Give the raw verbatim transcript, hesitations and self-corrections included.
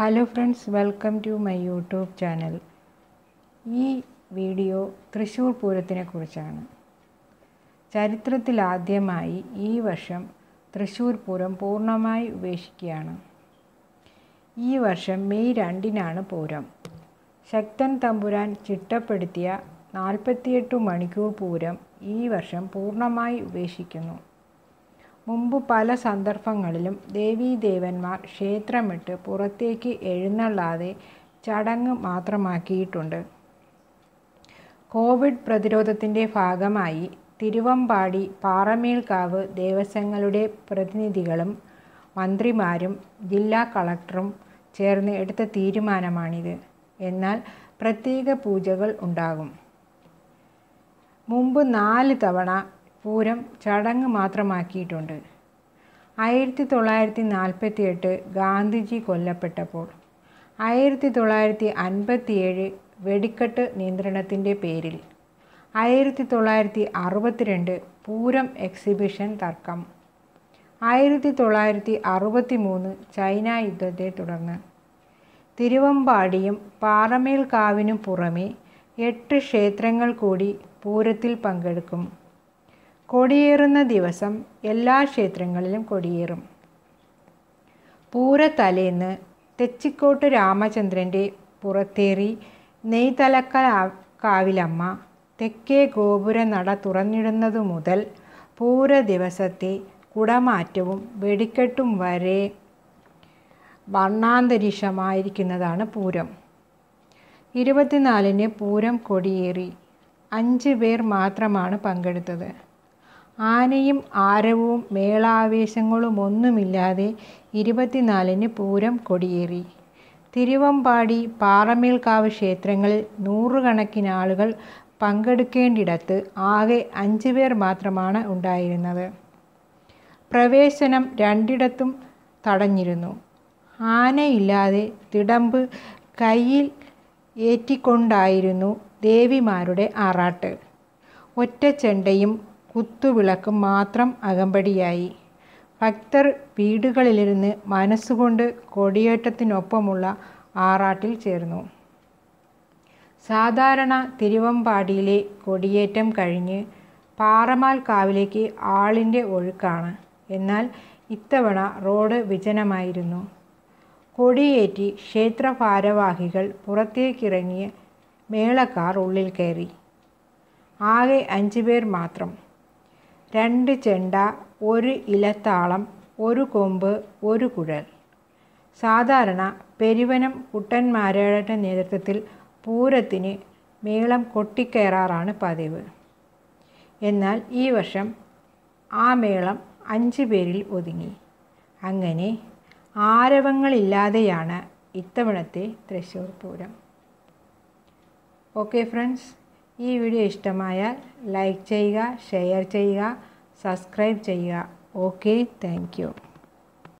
Hello friends, welcome to my YouTube channel. ഈ video Thrissur പൂരത്തിനെ കുറിച്ചാണ്. ചരിത്രത്തിലാദ്യമായി ഈ വർഷം തൃശ്ശൂർ പൂരം പൂർണ്ണമായി ഉപേക്ഷിക്കുകയാണ്. ഈ വർഷം മെയ് രണ്ടിനാണ് പൂരം. ശക്തൻ തമ്പുരാൻ ചിട്ടപ്പെടുത്തിയ നാൽപ്പത്തിയെട്ട് മണിക്കൂർ പൂരം ഈ വർഷം പൂർണ്ണമായി ഉപേക്ഷിക്കുന്നു. മുമ്പ് പല സന്ദർഭങ്ങളിലും ദേവീദേവന്മാർ ക്ഷേത്രമിട്ട് പുറത്തേക്ക് എഴുന്നള്ളാതെ ചടങ്ങ് മാത്രമാക്കിയിട്ടുണ്ട്. കോവിഡ് പ്രതിരോധത്തിൻ്റെ ഭാഗമായി തിരുമ്പാടി പാറമേൽക്കാവ് ദേവസ്വങ്ങളുടെ പ്രതിനിധികളും മന്ത്രിമാരും ജില്ലാ കളക്ടറും ചേർന്ന് എടുത്ത തീരുമാനമാണിത്. എന്നാൽ പ്രത്യേക പൂജകൾ ഉണ്ടാകും. മുമ്പ് നാല് തവണ പൂരം ചടങ്ങ് മാത്രമാക്കിയിട്ടുണ്ട്. ആയിരത്തി തൊള്ളായിരത്തി നാൽപ്പത്തി എട്ട് ഗാന്ധിജി കൊല്ലപ്പെട്ടപ്പോൾ, ആയിരത്തി തൊള്ളായിരത്തി അൻപത്തി ഏഴ് വെടിക്കെട്ട് നിയന്ത്രണത്തിൻ്റെ പേരിൽ, ആയിരത്തി തൊള്ളായിരത്തി അറുപത്തിരണ്ട് പൂരം എക്സിബിഷൻ തർക്കം, ആയിരത്തി തൊള്ളായിരത്തി അറുപത്തി മൂന്ന് ചൈന യുദ്ധത്തെ തുടർന്ന്. തിരുവമ്പാടിയും പാറമേൽക്കാവിനും പുറമെ എട്ട് ക്ഷേത്രങ്ങൾ കൂടി പൂരത്തിൽ പങ്കെടുക്കും. കൊടിയേറുന്ന ദിവസം എല്ലാ ക്ഷേത്രങ്ങളിലും കൊടിയേറും. പൂരത്തലേന്ന് തെച്ചിക്കോട്ട് രാമചന്ദ്രൻ്റെ പുറത്തേറി നെയ്തലക്കാവിലമ്മ തെക്കേ ഗോപുരനട തുറന്നിടുന്നതു മുതൽ പൂര ദിവസത്തെ കുടമാറ്റവും വെടിക്കെട്ടും വരെ വർണ്ണാന്തരീക്ഷമായിരിക്കുന്നതാണ് പൂരം. ഇരുപത്തിനാലിന് പൂരം കൊടിയേറി. അഞ്ച് പേർ മാത്രമാണ് പങ്കെടുത്തത്. ആനയും ആരവവും മേളാവേശങ്ങളുമൊന്നുമില്ലാതെ ഇരുപത്തിനാലിന് പൂരം കൊടിയേറി. തിരുവമ്പാടി പാറമേൽക്കാവ് ക്ഷേത്രങ്ങളിൽ നൂറുകണക്കിന് ആളുകൾ പങ്കെടുക്കേണ്ടിടത്ത് ആകെ അഞ്ച് പേർ മാത്രമാണ് ഉണ്ടായിരുന്നത്. പ്രവേശനം രണ്ടിടത്തും തടഞ്ഞിരുന്നു. ആനയില്ലാതെ തിടമ്പ് കയ്യിൽ ഏറ്റിക്കൊണ്ടായിരുന്നു ദേവിമാരുടെ ആറാട്ട്. ഒറ്റച്ചെണ്ടയും കുത്തുവിളക്കും മാത്രം അകമ്പടിയായി. ഭക്തർ വീടുകളിലിരുന്ന് മനസ്സുകൊണ്ട് കൊടിയേറ്റത്തിനൊപ്പമുള്ള ആറാട്ടിൽ ചേർന്നു. സാധാരണ തിരുവമ്പാടിയിലെ കൊടിയേറ്റം കഴിഞ്ഞ് പാറമേൽക്കാവിലേക്ക് ആളിൻ്റെ ഒഴുക്കാണ്. എന്നാൽ ഇത്തവണ റോഡ് വിജനമായിരുന്നു. കൊടിയേറ്റി ക്ഷേത്ര ഭാരവാഹികൾ പുറത്തേക്കിറങ്ങിയ മേളക്കാർ ഉള്ളിൽ കയറി. ആകെ അഞ്ച് പേർ മാത്രം. രണ്ട് ചെണ്ട, ഒരു ഇലത്താളം, ഒരു കൊമ്പ്, ഒരു കുഴൽ. സാധാരണ പെരുവനം കുട്ടന്മാരുടെ നേതൃത്വത്തിൽ പൂരത്തിന് മേളം കൊട്ടിക്കയറാറാണ് പതിവ്. എന്നാൽ ഈ വർഷം ആ മേളം അഞ്ച് പേരിൽ ഒതുങ്ങി. അങ്ങനെ ആരവങ്ങളില്ലാതെയാണ് ഇത്തവണത്തെ തൃശ്ശൂർ പൂരം. ഓക്കെ ഫ്രണ്ട്സ്, ഈ വീഡിയോ ഇഷ്ടമായാൽ ലൈക്ക് ചെയ്യുക, ഷെയർ ചെയ്യുക, സബ്സ്ക്രൈബ് ചെയ്യുക. Okay, thank U.